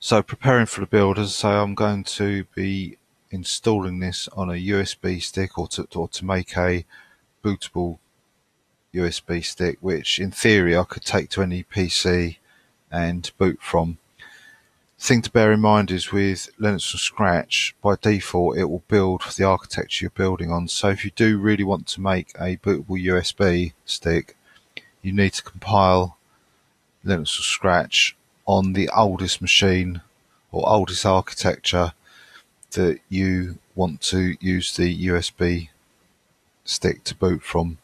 So preparing for the build, as I say, I'm going to be installing this on a USB stick, or to make a bootable USB stick, which in theory I could take to any PC and boot from. The thing to bear in mind is with Linux from Scratch, by default it will build the architecture you're building on. So if you do really want to make a bootable USB stick, you need to compile Linux from Scratch on the oldest machine or oldest architecture that you want to use the USB stick to boot from.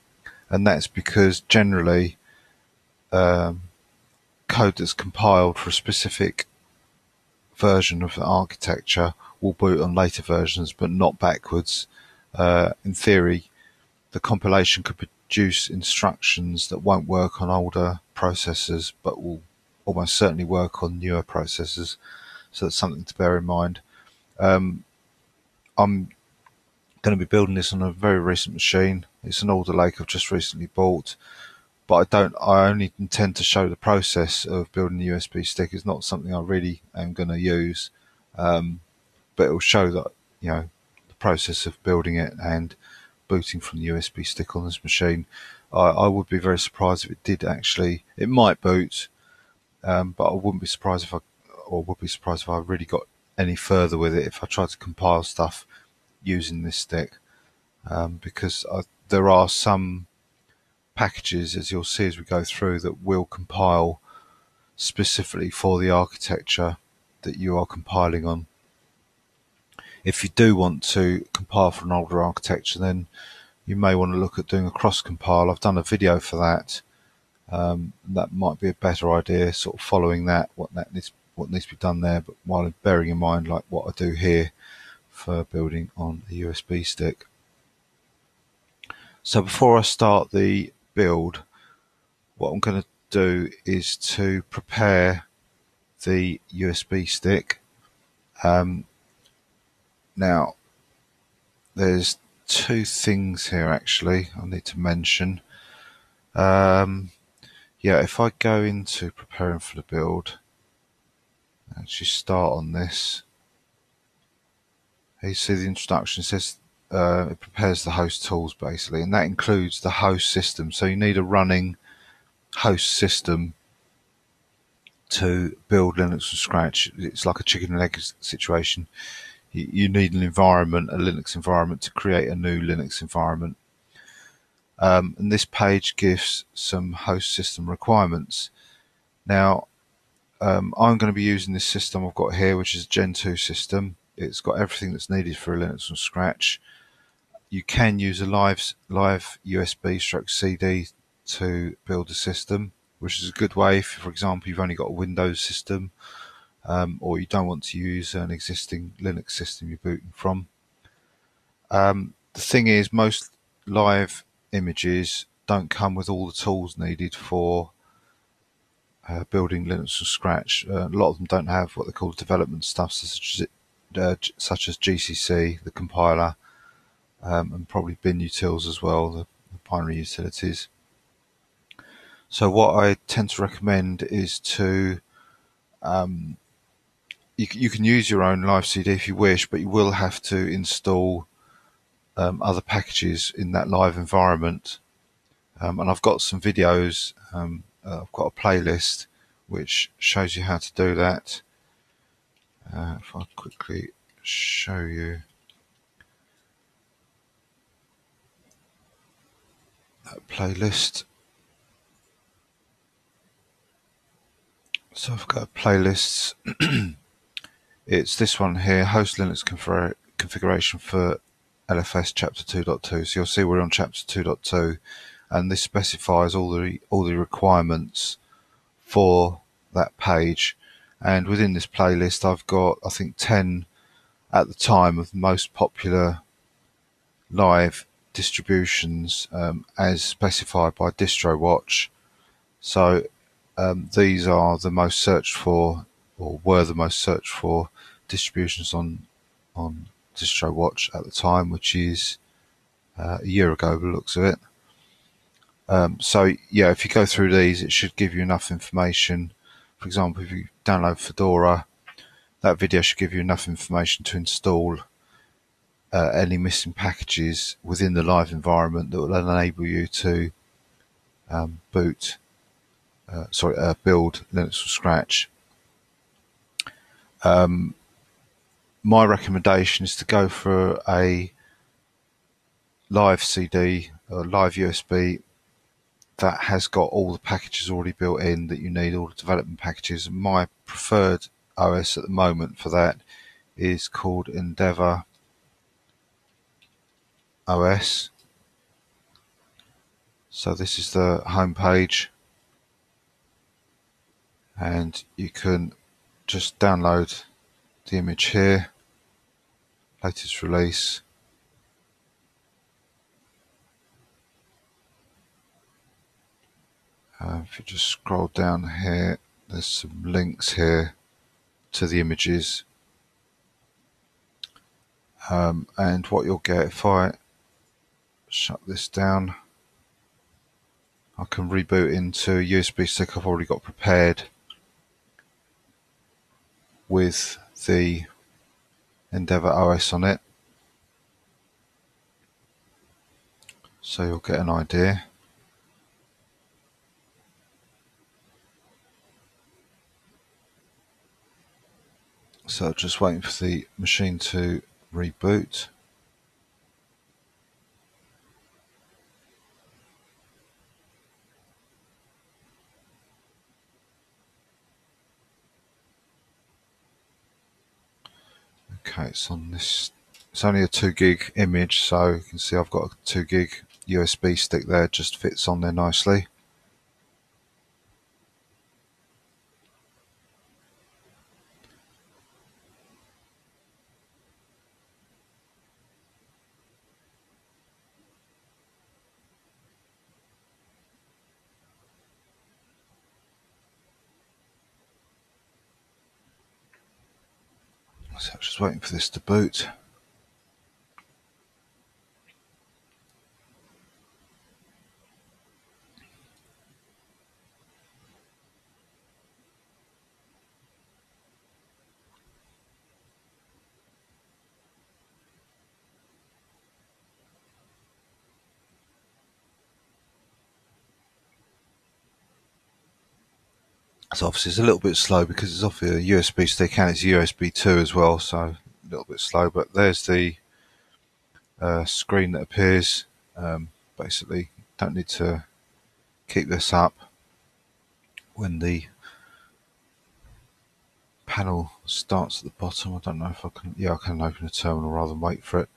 And that's because generally code that's compiled for a specific version of the architecture will boot on later versions, but not backwards. In theory, the compilation could produce instructions that won't work on older processors, but will almost certainly work on newer processors, so that's something to bear in mind. I'm going to be building this on a very recent machine. It's an Alder Lake I've just recently bought, but I only intend to show the process of building the USB stick. It's not something I really am going to use, but it will show that, you know, the process of building it and booting from the USB stick on this machine. I would be very surprised if it did actually. It might boot. But I wouldn't be surprised if I really got any further with it if I tried to compile stuff using this stick, because there are some packages, as you'll see as we go through, that will compile specifically for the architecture that you are compiling on. If you do want to compile for an older architecture, then you may want to look at doing a cross compile. I've done a video for that. That might be a better idea, sort of following what needs to be done there, but while bearing in mind like what I do here for building on the USB stick. So before I start the build, what I'm going to do is to prepare the USB stick. Now there's two things here actually I need to mention. Yeah, if I go into preparing for the build, actually start on this. Here you see the introduction. It says it prepares the host tools basically, and that includes the host system. So you need a running host system to build Linux from scratch. It's like a chicken and egg situation. You need an environment, a Linux environment, to create a new Linux environment. And this page gives some host system requirements. Now, I'm going to be using this system I've got here, which is a Gentoo system. It's got everything that's needed for a Linux from scratch. You can use a live USB/CD to build a system, which is a good way if, for example, you've only got a Windows system, or you don't want to use an existing Linux system you're booting from. The thing is, most live images don't come with all the tools needed for building Linux from scratch. A lot of them don't have what they call development stuff, such as GCC, the compiler, and probably bin utils as well, the binary utilities. So what I tend to recommend is to you can use your own live CD if you wish, but you will have to install other packages in that live environment, and I've got some videos. I've got a playlist which shows you how to do that. If I quickly show you that playlist, so I've got playlists. It's this one here, host Linux configuration for LFS chapter 2.2. So you'll see we're on chapter 2.2, and this specifies all the requirements for that page. And within this playlist, I've got, I think, 10 at the time of the most popular live distributions, as specified by DistroWatch. So these are the most searched for, or were the most searched for, distributions on DistroWatch at the time, which is a year ago by the looks of it. So yeah, if you go through these, it should give you enough information. For example, if you download Fedora, That video should give you enough information to install any missing packages within the live environment that will enable you to build Linux from scratch. My recommendation is to go for a live CD or live USB that has got all the packages already built in that you need, all the development packages. My preferred OS at the moment for that is called EndeavourOS. So this is the home page, and you can just download the image here, latest release. If you just scroll down here, there's some links here to the images, and what you'll get, if I shut this down, I can reboot into a USB stick I've already got prepared with the EndeavourOS on it, so you'll get an idea. So just waiting for the machine to reboot. Okay, it's on this. It's only a 2 gig image, so you can see I've got a 2 gig USB stick there, just fits on there nicely. So just waiting for this to boot. So obviously it's a little bit slow because it's off a USB stick and it's USB 2 as well, so a little bit slow, but there's the screen that appears. Basically, don't need to keep this up when the panel starts at the bottom. I don't know if I can, yeah, I can open a terminal rather than wait for it.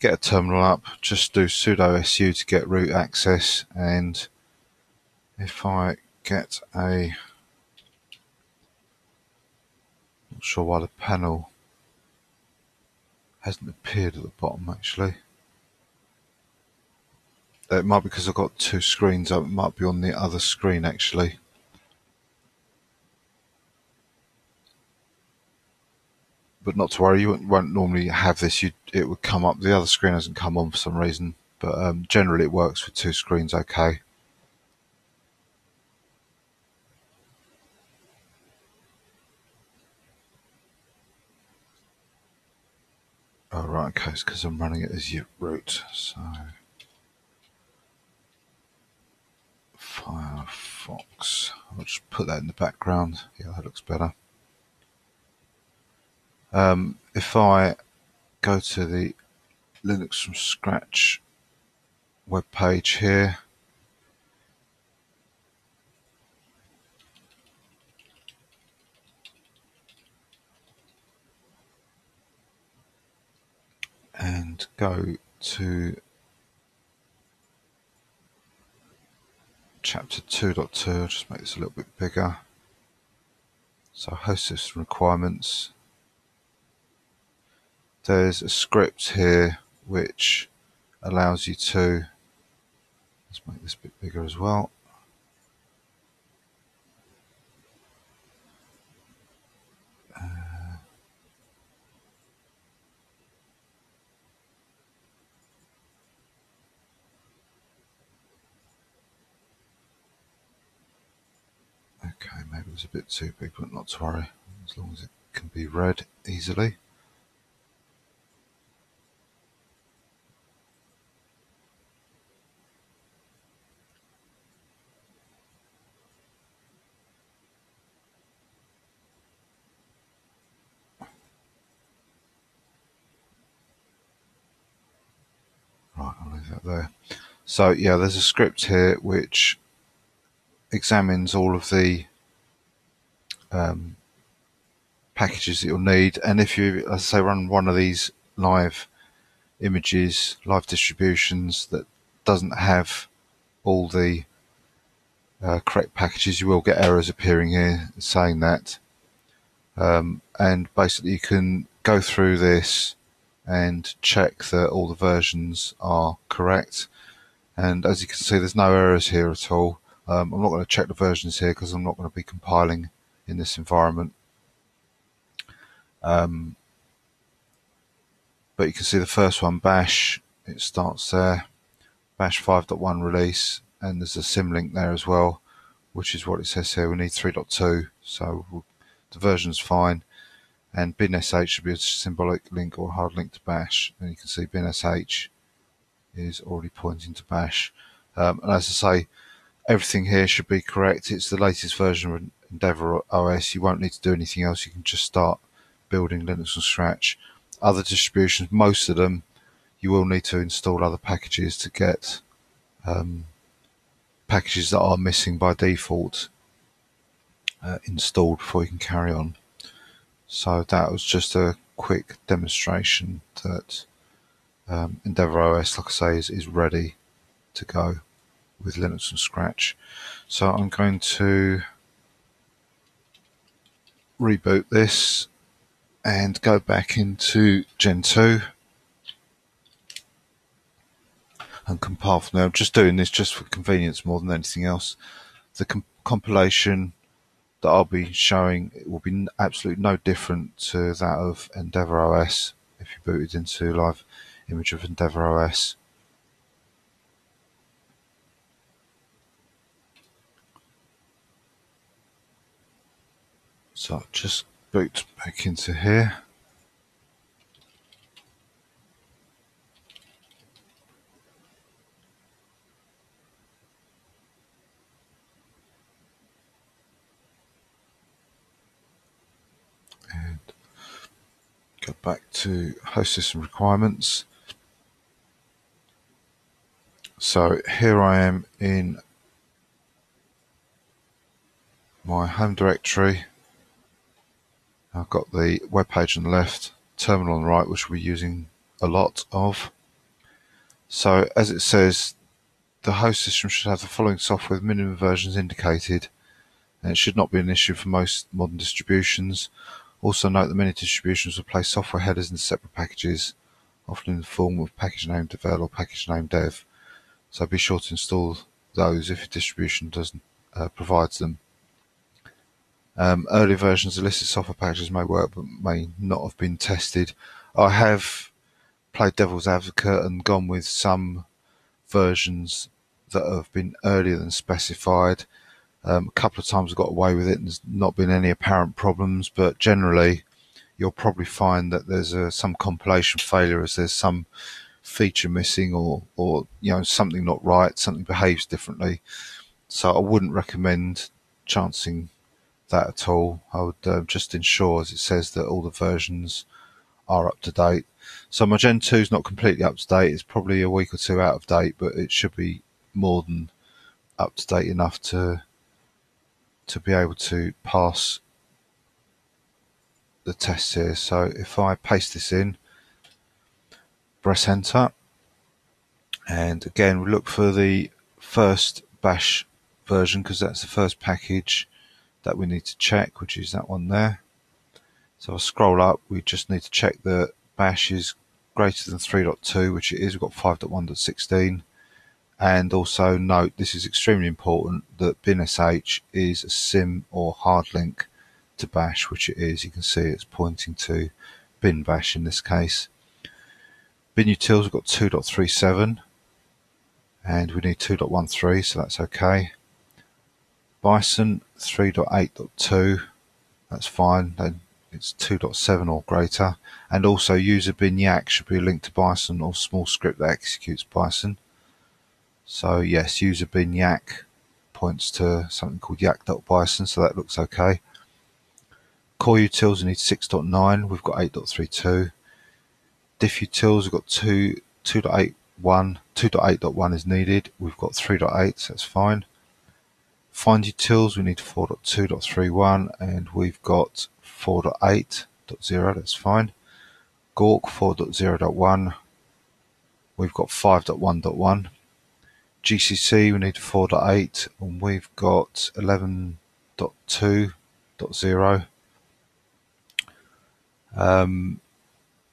Get a terminal up, just do sudo su to get root access, and if I get a, not sure why the panel hasn't appeared at the bottom actually. It might be because I've got two screens up, it might be on the other screen actually. But not to worry, you won't normally have this, it would come up, the other screen hasn't come on for some reason, but generally it works with two screens okay. Oh, right, okay, it's because I'm running it as root, so Firefox, I'll just put that in the background, yeah, that looks better. If I go to the Linux from Scratch web page here, and go to chapter 2.2, just make this a little bit bigger. So host system requirements. There's a script here which allows you to, let's make this a bit bigger as well. Okay, maybe it was a bit too big, but not to worry, as long as it can be read easily. Right, I'll leave that there. So yeah, there's a script here which examines all of the packages that you'll need, and if you, let's say, run one of these live images, live distributions that doesn't have all the correct packages, you will get errors appearing here saying that. And basically you can go through this and check that all the versions are correct. And as you can see, there's no errors here at all. I'm not going to check the versions here because I'm not going to be compiling in this environment. But you can see the first one, bash, it starts there, bash 5.1 release, and there's a symlink there as well, which is what it says here. We need 3.2, so the version's fine. And binsh should be a symbolic link or hard link to bash, and you can see binsh is already pointing to bash. And as I say, everything here should be correct. It's the latest version of EndeavourOS. You won't need to do anything else. You can just start building Linux from scratch. Other distributions, most of them, you will need to install other packages to get packages that are missing by default installed before you can carry on. So that was just a quick demonstration that EndeavourOS, like I say, is ready to go with Linux from scratch. So I'm going to reboot this and go back into Gentoo and compile from there. I'm just doing this just for convenience more than anything else. The compilation that I'll be showing, it will be absolutely no different to that of EndeavourOS if you booted into live image of EndeavourOS. So I'll just boot back into here. And go back to host system requirements. So here I am in my home directory. I've got the web page on the left, terminal on the right, which we're using a lot of. So as it says, the host system should have the following software with minimum versions indicated, and it should not be an issue for most modern distributions. Also note that many distributions will place software headers in separate packages, often in the form of package name devel or package name dev. So be sure to install those if your distribution doesn't provide them. Early versions of listed software packages may work but may not have been tested. I have played devil's advocate and gone with some versions that have been earlier than specified. A couple of times I got away with it and there's not been any apparent problems, but generally you'll probably find that there's some compilation failure, as there's some feature missing or you know, something not right, something behaves differently. So I wouldn't recommend chancing that at all. I would just ensure, as it says, that all the versions are up to date. So my Gentoo is not completely up to date, it's probably a week or two out of date, but it should be more than up to date enough to be able to pass the test here. So if I paste this in, press enter, and again we look for the first bash version because that's the first package that we need to check, which is that one there. So I'll scroll up, we just need to check that bash is greater than 3.2, which it is. We've got 5.1.16, and also note, this is extremely important, that binsh is a sim or hard link to bash, which it is. You can see it's pointing to bin bash in this case. Binutils, we've got 2.37 and we need 2.13, so that's okay. Bison 3.8.2, that's fine, then it's 2.7 or greater, and also user bin yak should be linked to Bison or small script that executes Bison. So yes, user bin yak points to something called yak.bison, so that looks okay. Core utils, we need 6.9, we've got 8.32. Diff utils, we've got 2.81, 2.8.1 is needed, we've got 3.8, so that's fine. Find utils, we need 4.2.31, and we've got 4.8.0, that's fine. Gawk 4.0.1, we've got 5.1.1. GCC, we need 4.8, and we've got 11.2.0.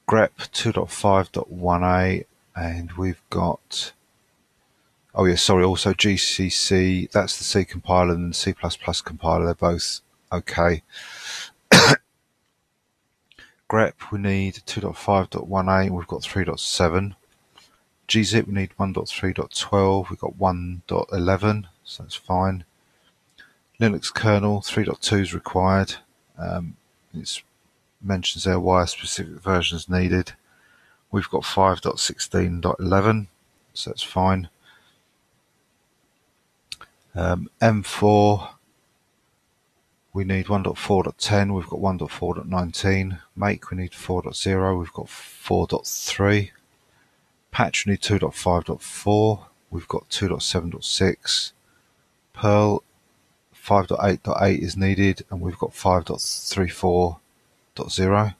grep 2.5.1a, and we've got, oh yeah, sorry, also GCC, that's the C compiler and the C++ compiler, they're both okay. grep, we need 2.5.1a, we've got 3.7. gzip, we need 1.3.12, we've got 1.11, so that's fine. Linux kernel, 3.2 is required. It mentions there why a specific version is needed. We've got 5.16.11, so that's fine. M4, we need 1.4.10, we've got 1.4.19. Make, we need 4.0, we've got 4.3. Patch, we need 2.5.4, we've got 2.7.6. Perl, 5.8.8 is needed, and we've got 5.34.0.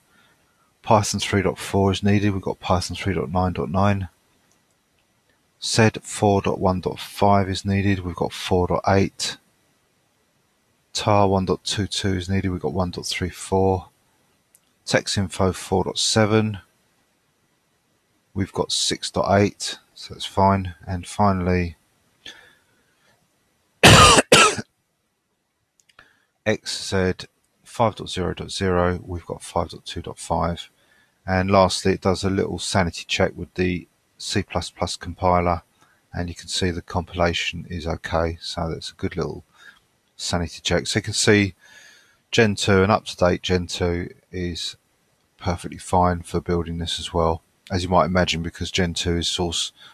Python 3.4 is needed, we've got Python 3.9.9. Sed 4.1.5 is needed, we've got 4.8. Tar 1.22 is needed, we've got 1.34. TexInfo 4.7, we've got 6.8, so that's fine. And finally, XZ 5.0.0, we've got 5.2.5. And lastly, it does a little sanity check with the C++ compiler, and you can see the compilation is okay, so that's a good little sanity check. So you can see Gentoo, and up-to-date Gentoo is perfectly fine for building this as well, as you might imagine, because Gentoo is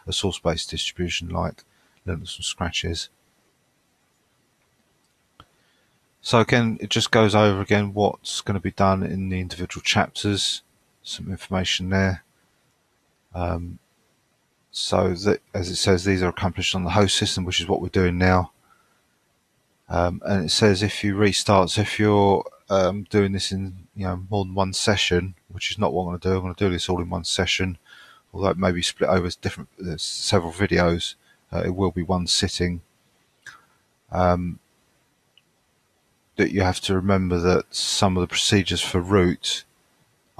a source-based distribution like Linux from Scratch is. So again, it just goes over again what's going to be done in the individual chapters, some information there. So that, as it says, these are accomplished on the host system, which is what we're doing now. And it says if you restart, so if you're doing this in more than one session, which is not what I'm going to do. I'm going to do this all in one session, although it may be split over different several videos. It will be one sitting. That you have to remember that some of the procedures for root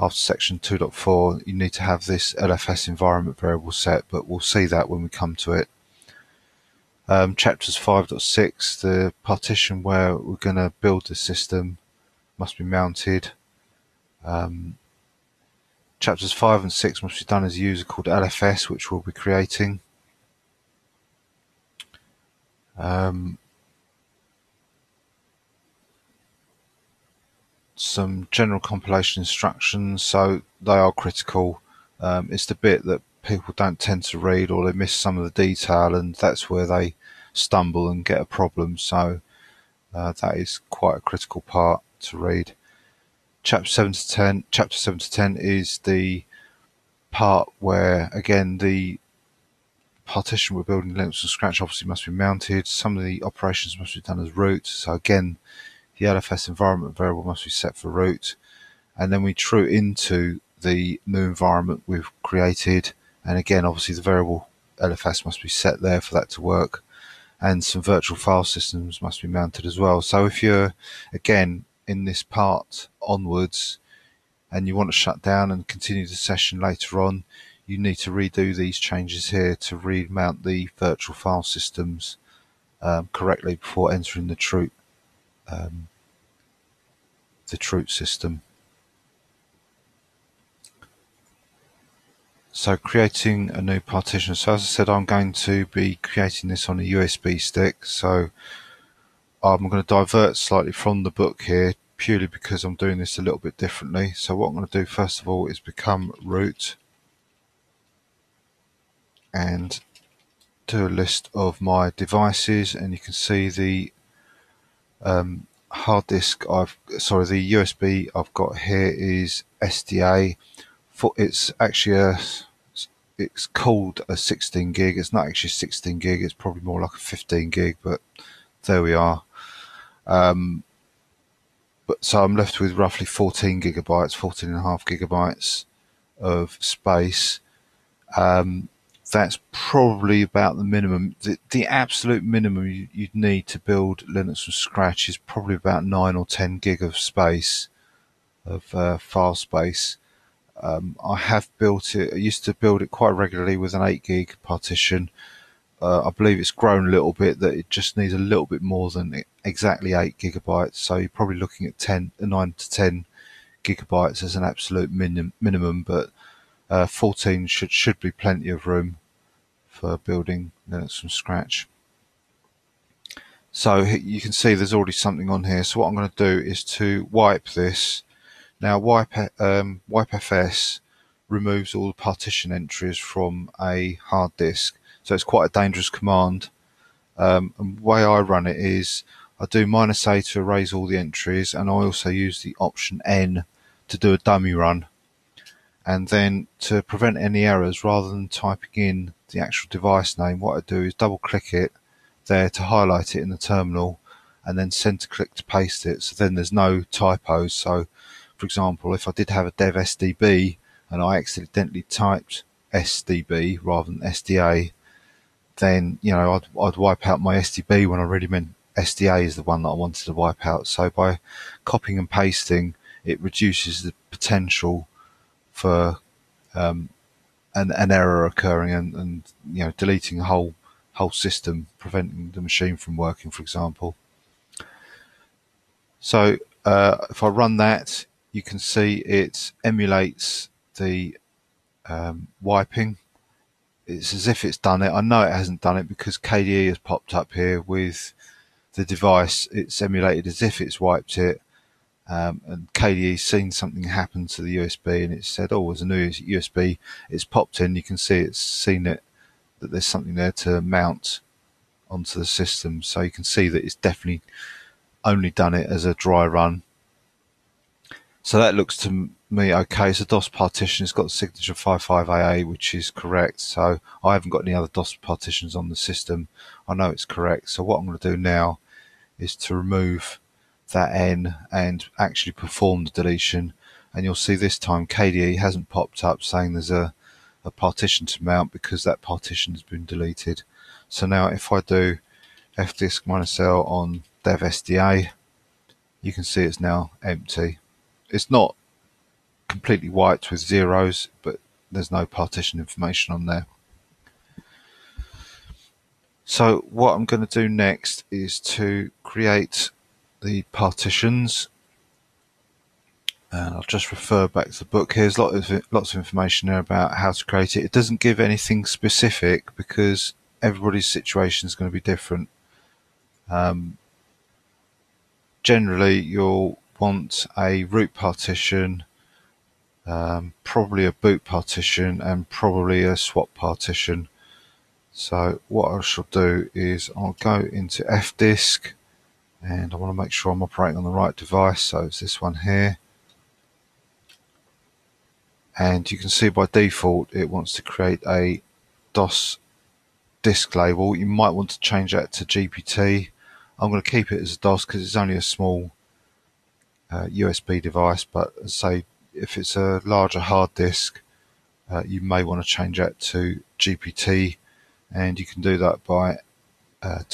after section 2.4, you need to have this LFS environment variable set, but we'll see that when we come to it. Chapters 5.6, the partition where we're going to build the system must be mounted. Chapters 5 and 6 must be done as a user called LFS, which we'll be creating. Some general compilation instructions, so they are critical. It's the bit that people don't tend to read, or they miss some of the detail, and that's where they stumble and get a problem, so that is quite a critical part to read. Chapter 7 to 10 is the part where again the partition we're building Linux from Scratch obviously must be mounted, some of the operations must be done as root, so again the LFS environment variable must be set for root, and then we true into the new environment we've created, and again obviously the variable LFS must be set there for that to work, and some virtual file systems must be mounted as well. So if you're again in this part onwards and you want to shut down and continue the session later on, you need to redo these changes here to remount the virtual file systems correctly before entering the true system. So creating a new partition. So as I said, I'm going to be creating this on a USB stick. So I'm going to divert slightly from the book here purely because I'm doing this a little bit differently. So what I'm going to do first of all is become root and do a list of my devices, and you can see the hard disk the USB I've got here is SDA. It's actually it's called a 16 gig. It's not actually 16 gig. It's probably more like a 15 gig, but there we are. So I'm left with roughly 14.5 gigabytes of space. That's probably about the minimum. The absolute minimum you'd need to build Linux from scratch is probably about 9 or 10 gig of space, of file space. I have built it. I used to build it quite regularly with an 8 gig partition. I believe it's grown a little bit, that it just needs a little bit more than exactly 8 gigabytes. So you're probably looking at 9 to 10 gigabytes as an absolute minimum, but 14 should be plenty of room for building Linux from scratch. So you can see there's already something on here. So what I'm going to do is to wipe this. Now WipeFS removes all the partition entries from a hard disk. So it's quite a dangerous command. And the way I run it is I do -A to erase all the entries, and I also use the option N to do a dummy run. And then to prevent any errors, rather than typing in the actual device name, what I do is double click it there to highlight it in the terminal, and then center click to paste it. So then there's no typos. So for example, if I did have a dev SDB and I accidentally typed SDB rather than SDA, then, you know, I'd wipe out my SDB when I really meant SDA is the one that I wanted to wipe out. So by copying and pasting, it reduces the potential for an error occurring, and you know, deleting a whole system, preventing the machine from working, for example. So if I run that, you can see it emulates the wiping. It's as if it's done it. I know it hasn't done it because KDE has popped up here with the device. It's emulated as if it's wiped it. And KDE's seen something happen to the USB, and it said, "Oh, there's a new USB." It's popped in. You can see it's seen it, that there's something there to mount onto the system. So you can see that it's definitely only done it as a dry run. So that looks to me okay. It's a DOS partition. It's got the signature 55AA, which is correct. So I haven't got any other DOS partitions on the system. I know it's correct. So what I'm going to do now is to remove that N and actually perform the deletion, and you'll see this time KDE hasn't popped up saying there's a partition to mount, because that partition has been deleted. So now if I do FDisk -L on dev SDA, you can see it's now empty. It's not completely wiped with zeros, but there's no partition information on there. So what I'm going to do next is to create the partitions, and I'll just refer back to the book here. There's lots of information there about how to create it. It doesn't give anything specific because everybody's situation is going to be different. Generally you'll want a root partition, probably a boot partition, and probably a swap partition. So what I shall do is I'll go into FDisk, and I want to make sure I'm operating on the right device, so it's this one here. And you can see by default it wants to create a DOS disk label. You might want to change that to GPT. I'm going to keep it as a DOS because it's only a small USB device, but say if it's a larger hard disk, you may want to change that to GPT, and you can do that by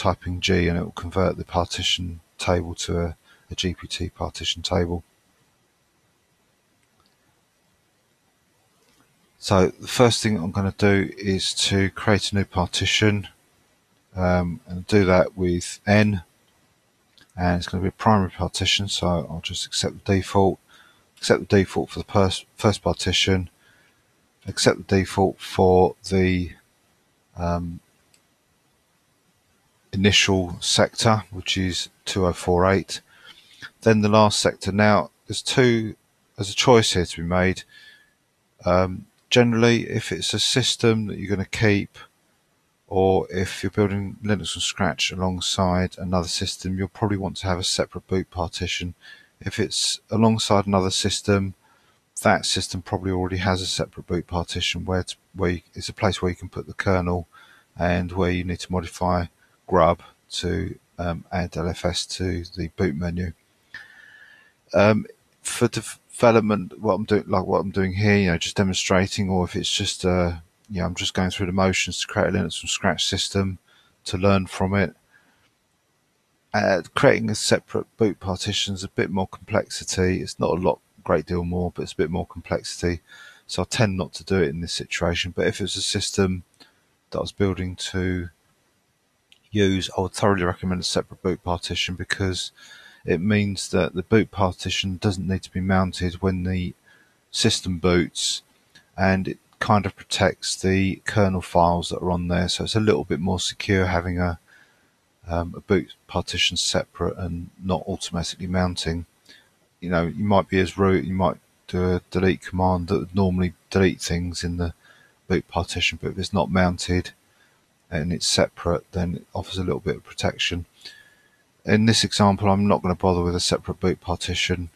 typing G, and it will convert the partition table to a GPT partition table. So the first thing I'm going to do is to create a new partition, and do that with N, and it's going to be a primary partition, so I'll just accept the default for the first partition, accept the default for the initial sector, which is 2048. Then the last sector. Now there's a choice here to be made. Generally, if it's a system that you're going to keep, or if you're building Linux from scratch alongside another system, you'll probably want to have a separate boot partition. If it's alongside another system, that system probably already has a separate boot partition where it's a place where you can put the kernel and where you need to modify grub to add LFS to the boot menu. For development, what I'm doing here, you know, just demonstrating, or if it's just yeah, I'm just going through the motions to create a Linux from scratch system to learn from it. Creating a separate boot partition is a bit more complexity. It's not a great deal more, but it's a bit more complexity. So I tend not to do it in this situation. But if it's a system that I was building to use, I would thoroughly recommend a separate boot partition, because it means that the boot partition doesn't need to be mounted when the system boots, and it kind of protects the kernel files that are on there, so it's a little bit more secure having a boot partition separate and not automatically mounting. You know, you might be as root, you might do a delete command that would normally delete things in the boot partition, but if it's not mounted and it's separate, then it offers a little bit of protection. In this example, I'm not going to bother with a separate boot partition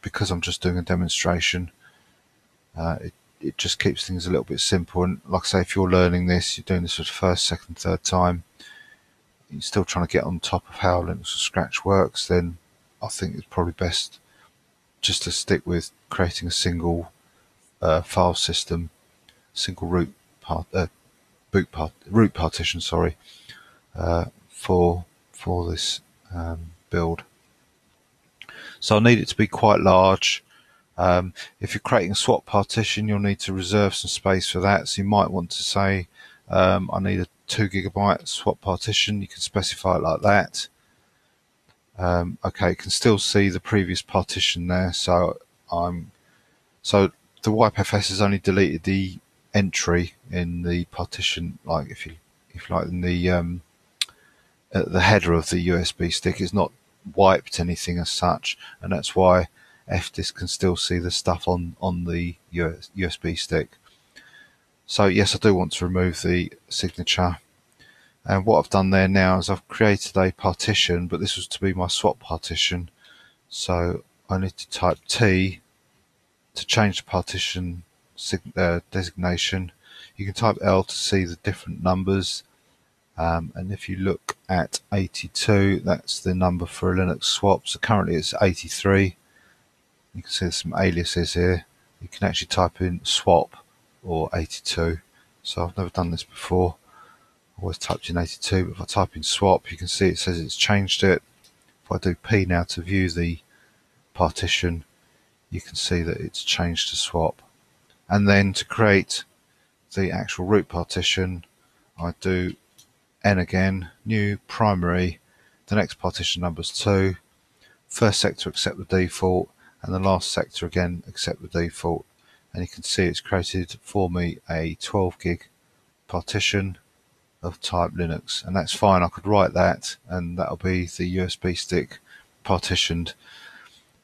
because I'm just doing a demonstration. It just keeps things a little bit simple, and like I say, if you're learning this, you're doing this for the first, second, third time, you're still trying to get on top of how Linux from scratch works, then I think it's probably best just to stick with creating a single file system, single root partition, sorry, for this build. So I need it to be quite large. If you're creating a swap partition, you'll need to reserve some space for that. So you might want to say, I need a 2 GB swap partition. You can specify it like that. Okay, you can still see the previous partition there. So so the WipeFS has only deleted the entry in the partition, like if you like, in the header of the USB stick. It's not wiped anything as such, and that's why FDisk can still see the stuff on the USB stick. So yes, I do want to remove the signature, and what I've done there now is I've created a partition, but this was to be my swap partition, so I need to type T to change the partition designation. You can type L to see the different numbers, and if you look at 82, that's the number for a Linux swap, so currently it's 83. You can see there's some aliases here. You can actually type in swap or 82. So I've never done this before. I always typed in 82, but if I type in swap, you can see it says it's changed it. If I do P now to view the partition, you can see that it's changed to swap. And then to create the actual root partition, I do N again, new primary, the next partition number is 2, first sector accept the default, and the last sector again accept the default, and you can see it's created for me a 12 GB partition of type Linux, and that's fine. I could write that and that'll be the USB stick partitioned.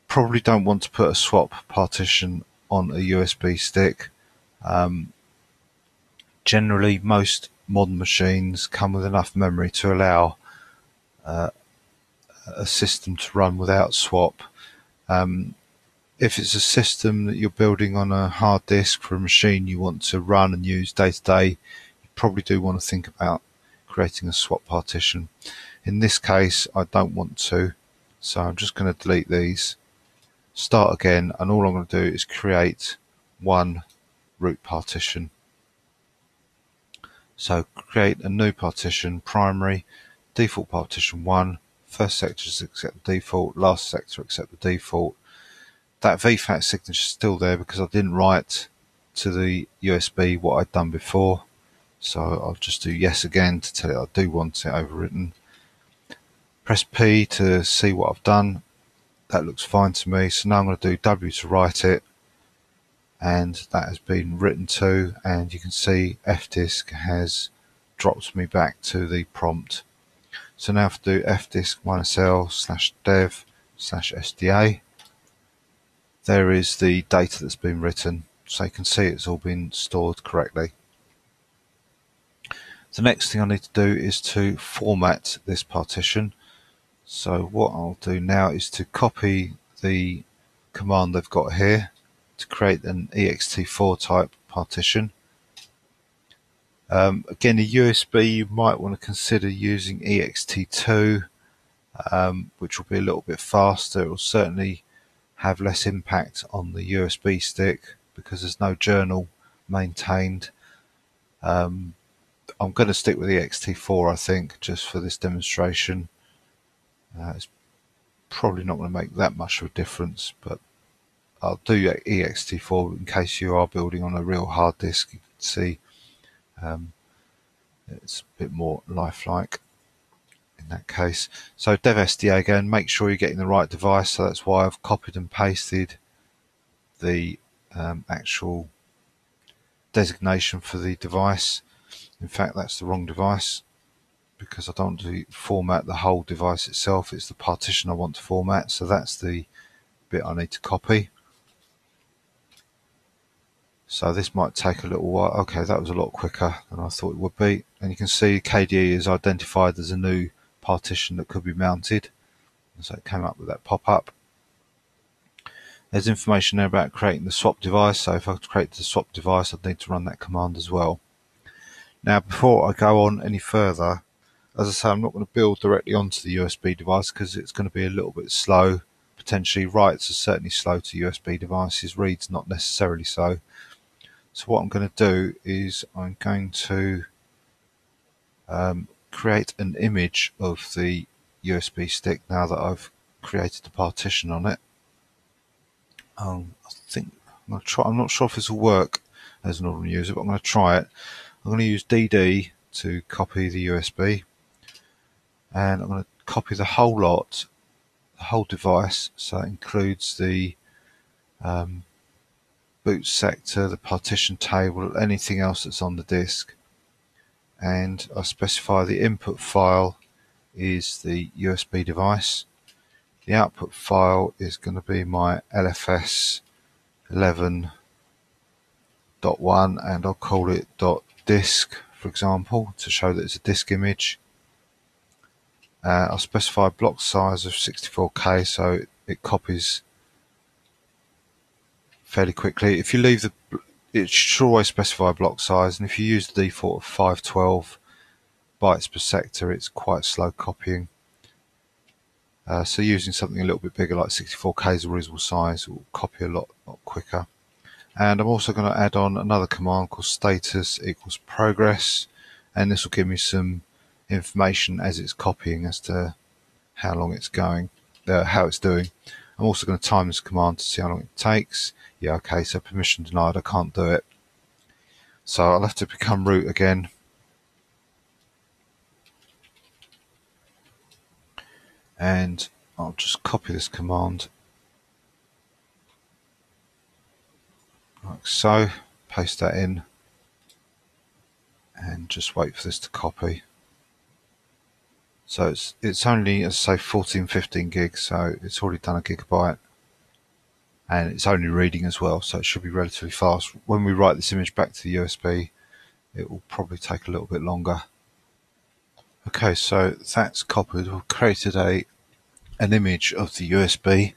Probably don't want to put a swap partition on a USB stick. Generally most modern machines come with enough memory to allow a system to run without swap. If it's a system that you're building on a hard disk for a machine you want to run and use day to day, you probably do want to think about creating a swap partition. In this case, I don't want to, so I'm just going to delete these, start again, and all I'm going to do is create one root partition. So create a new partition, primary, default partition 1, first sector is accept the default, last sector accept the default. That VFAT signature is still there because I didn't write to the USB what I'd done before. So I'll just do yes again to tell it I do want it overwritten. Press P to see what I've done. That looks fine to me. So now I'm going to do W to write it. And that has been written to. And you can see FDisk has dropped me back to the prompt. So now I have to do FDisk -L / dev /SDA. There is the data that's been written, so you can see it's all been stored correctly. The next thing I need to do is to format this partition. So what I'll do now is to copy the command they've got here to create an EXT4 type partition. Again, a USB, you might want to consider using EXT2, which will be a little bit faster. It will certainly have less impact on the USB stick because there's no journal maintained. I'm going to stick with EXT4, I think, just for this demonstration. It's probably not going to make that much of a difference, but I'll do EXT4 in case you are building on a real hard disk. You can see it's a bit more lifelike in that case. So dev SDA again, make sure you're getting the right device. So that's why I've copied and pasted the actual designation for the device. In fact, that's the wrong device because I don't want to format the whole device itself. It's the partition I want to format, so that's the bit I need to copy. So this might take a little while. Okay, that was a lot quicker than I thought it would be. And you can see KDE is identified as a new partition that could be mounted. And so it came up with that pop-up. There's information there about creating the swap device. So if I create the swap device, I'd need to run that command as well. Now, before I go on any further, as I say, I'm not going to build directly onto the USB device because it's going to be a little bit slow. Potentially, writes are certainly slow to USB devices. Reads, not necessarily so. So what I'm going to do is I'm going to create an image of the USB stick now that I've created the partition on it. I think I'm going to try. I'm not sure if this will work as an ordinary user, but I'm going to try it. I'm going to use DD to copy the USB, and I'm going to copy the whole lot, the whole device. So it includes the boot sector, the partition table, anything else that's on the disk, and I specify the input file is the USB device. The output file is going to be my LFS 11.1, and I'll call it .disk, for example, to show that it's a disk image. I'll specify a block size of 64K, so it copies fairly quickly. If you leave the, it should always specify block size, and if you use the default of 512 bytes per sector, it's quite slow copying. So using something a little bit bigger, like 64K is a reasonable size, will copy a lot quicker. And I'm also going to add on another command called status equals progress, and this will give me some information as it's copying as to how long it's going, how it's doing. I'm also going to time this command to see how long it takes. Yeah, okay, so permission denied, I can't do it. So I'll have to become root again. And I'll just copy this command. Like so, paste that in. And just wait for this to copy. So it's only, as I say, 14-15 gigs, so it's already done a gigabyte. And it's only reading as well, so it should be relatively fast. When we write this image back to the USB, it will probably take a little bit longer. Okay, so that's copied. We've created an image of the USB.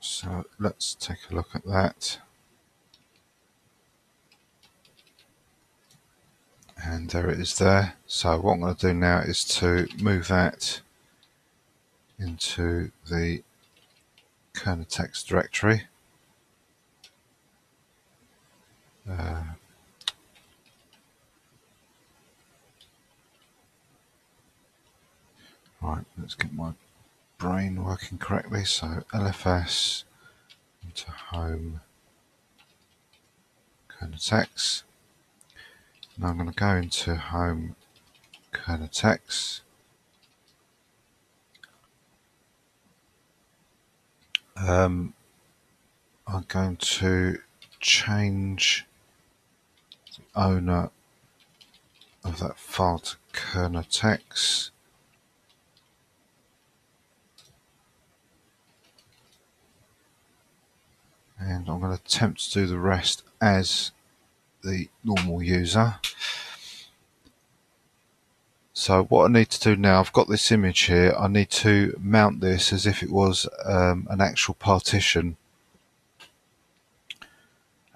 So let's take a look at that. And there it is there. So what I'm going to do now is to move that into the Kernotex directory. Right, let's get my brain working correctly. So LFS into home Kernotex. Now I'm going to go into home Kernotex, I'm going to change the owner of that file to Kernotex. And I'm going to attempt to do the rest as the normal user. So what I need to do now, I've got this image here, I need to mount this as if it was an actual partition.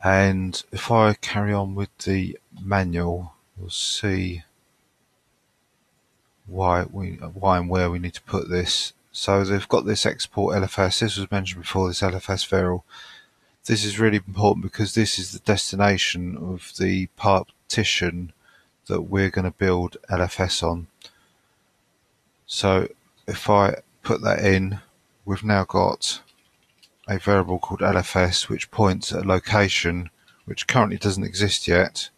And if I carry on with the manual, you'll see why and where we need to put this. So they've got this export LFS, this was mentioned before, this LFS variable. This is really important because this is the destination of the partition that we're going to build LFS on. So if I put that in, we've now got a variable called LFS which points at a location which currently doesn't exist yet.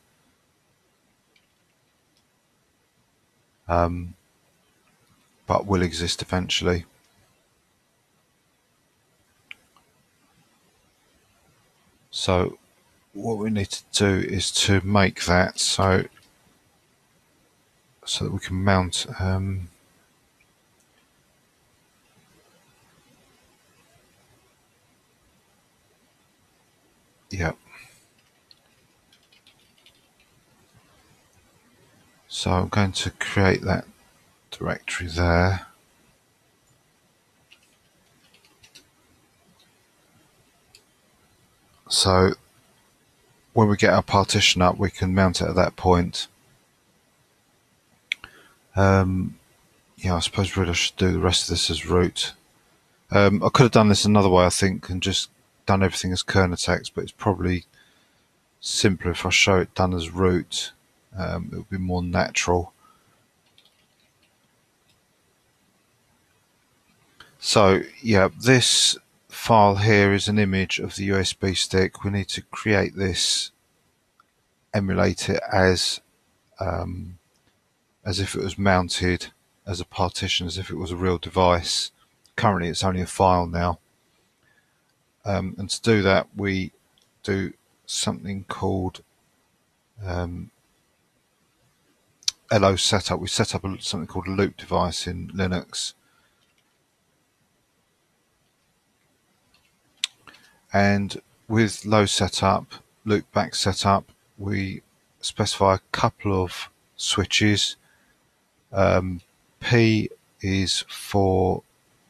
But will exist eventually. So what we need to do is to make that so that we can mount yeah. So I'm going to create that directory there. So when we get our partition up, we can mount it at that point. Yeah, I suppose really I should do the rest of this as root. I could have done this another way, I think, and just done everything as Kernotex, but it's probably simpler if I show it done as root. It would be more natural. So yeah, this file here is an image of the USB stick. We need to create this, emulate it as if it was mounted as a partition, as if it was a real device. Currently it's only a file now. And to do that we do something called losetup. We set up something called a loop device in Linux. And with loop back setup, we specify a couple of switches. P is for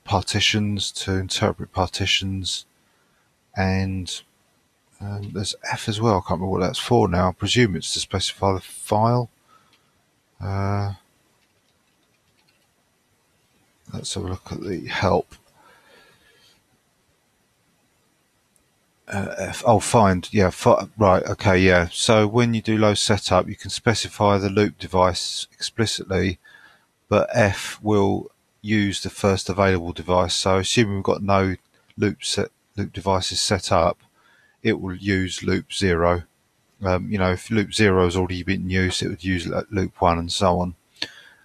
partitions, to interpret partitions, and there's F as well. I can't remember what that's for now. I presume it's to specify the file. Let's have a look at the help. Find, yeah, right, okay, yeah. So when you do losetup, you can specify the loop device explicitly, but F will use the first available device. So assuming we've got no loop devices set up, it will use loop 0. You know, if loop 0 has already been in use, it would use loop 1 and so on.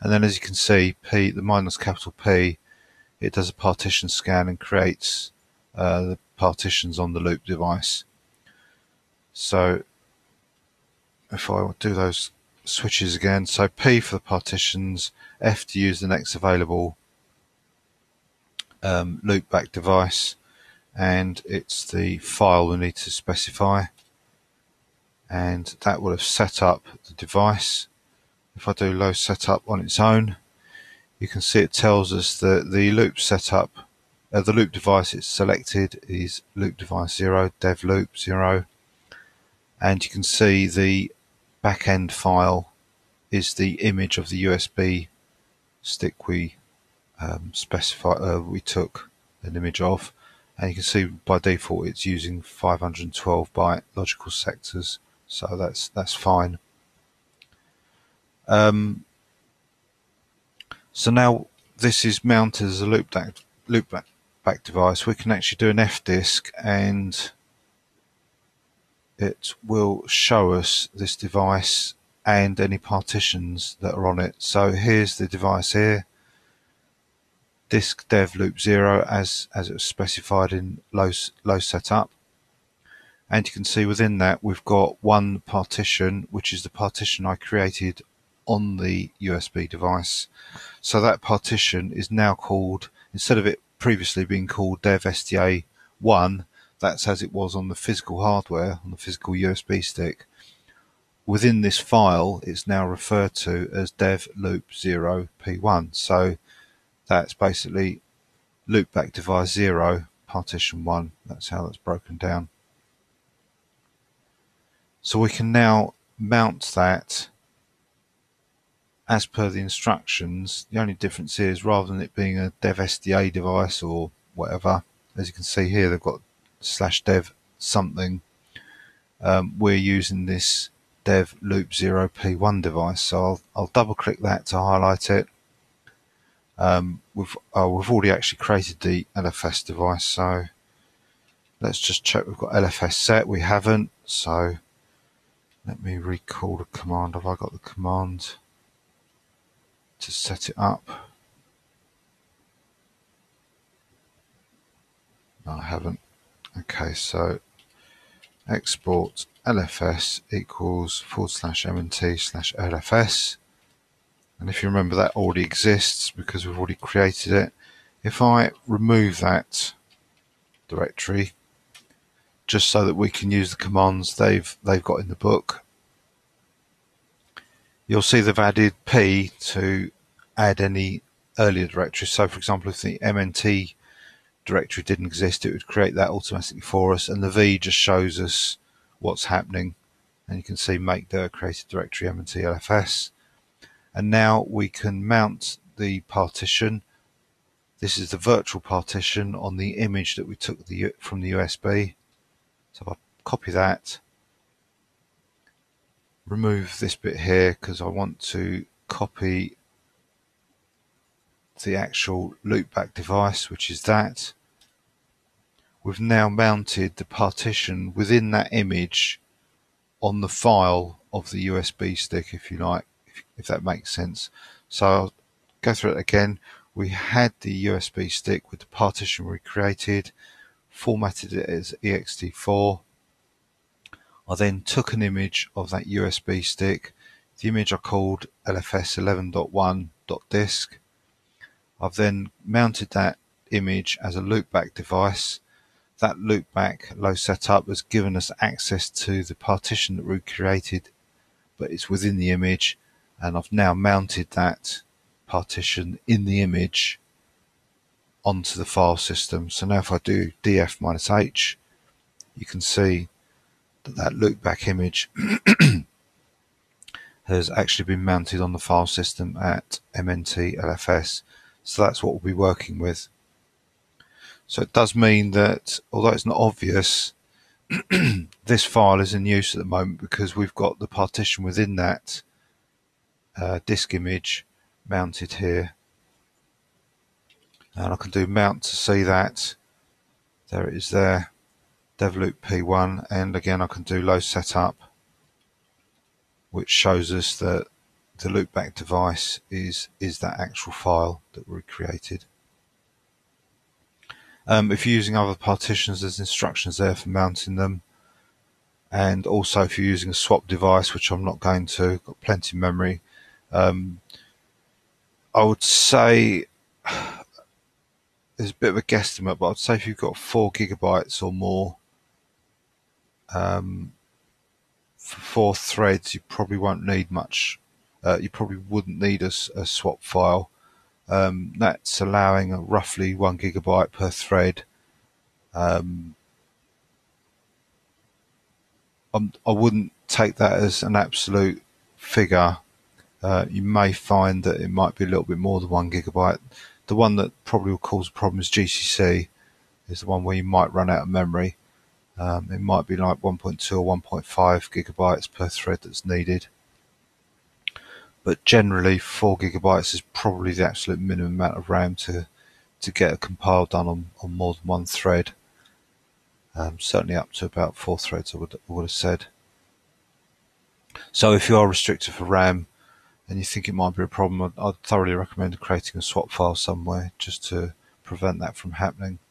And then as you can see, P, the minus capital P, it does a partition scan and creates the partitions on the loop device. So if I do those switches again, so P for the partitions, F to use the next available loop back device, and it's the file we need to specify, and that will have set up the device. If I do losetup on its own, you can see it tells us that the loop setup, the loop device it's selected is loop device 0, dev loop 0, and you can see the backend file is the image of the USB stick we we took an image of, and you can see by default it's using 512 byte logical sectors, so that's fine. So now this is mounted as a loop back device. We can actually do an FDisk and it will show us this device and any partitions that are on it. So here's the device here, disk dev loop 0 as it was specified in low setup, and you can see within that we've got one partition, which is the partition I created on the USB device. So that partition is now called, instead of it previously being called dev STA1, that's as it was on the physical hardware, on the physical USB stick. Within this file, it's now referred to as dev loop 0 P1. So that's basically loop back device 0, partition 1. That's how that's broken down. So we can now mount that as per the instructions. The only difference is, rather than it being a dev SDA device or whatever, as you can see here, they've got slash dev something. We're using this dev loop 0 P1 device. So I'll double click that to highlight it. We've already actually created the LFS device. So let's just check we've got LFS set. We haven't. So let me recall the command. Have I got the command to set it up? No, I haven't. Okay, so export LFS equals /mnt/LFS. And if you remember, that already exists because we've already created it. If I remove that directory, just so that we can use the commands they've got in the book. You'll see they've added P to add any earlier directory. So for example, if the MNT directory didn't exist, it would create that automatically for us, and the V just shows us what's happening. And you can see make the created directory MNT LFS. And now we can mount the partition. This is the virtual partition on the image that we took from the USB. So if I copy that, remove this bit here because I want to copy the actual loopback device, which is that. We've now mounted the partition within that image on the file of the USB stick, if you like, if that makes sense. So I'll go through it again. We had the USB stick with the partition we created, formatted it as EXT4. I then took an image of that USB stick. The image I called LFS 11.1.disk. I've then mounted that image as a loopback device. That loopback losetup has given us access to the partition that we created, but it's within the image, and I've now mounted that partition in the image onto the file system. So now if I do df -h, you can see that that loopback image has actually been mounted on the file system at MNT LFS. So that's what we'll be working with. So it does mean that, although it's not obvious, this file is in use at the moment because we've got the partition within that disk image mounted here. And I can do mount to see that. There it is there, dev loop P1, and again I can do losetup, which shows us that the loopback device is that actual file that we created. If you're using other partitions, there's instructions there for mounting them. And also if you're using a swap device, which I'm not going to, got plenty of memory. I would say there's a bit of a guesstimate, but I'd say if you've got 4 GB or more, for 4 threads, you probably won't need much. You probably wouldn't need a swap file. That's allowing a roughly 1 GB per thread. I wouldn't take that as an absolute figure. You may find that it might be a little bit more than 1 GB. The one that probably will cause a problem is GCC, is the one where you might run out of memory. It might be like 1.2 or 1.5 gigabytes per thread that's needed. But generally 4 GB is probably the absolute minimum amount of RAM to get a compile done on more than one thread. Certainly up to about 4 threads, I would have said. So if you are restricted for RAM, and you think it might be a problem, I'd thoroughly recommend creating a swap file somewhere just to prevent that from happening.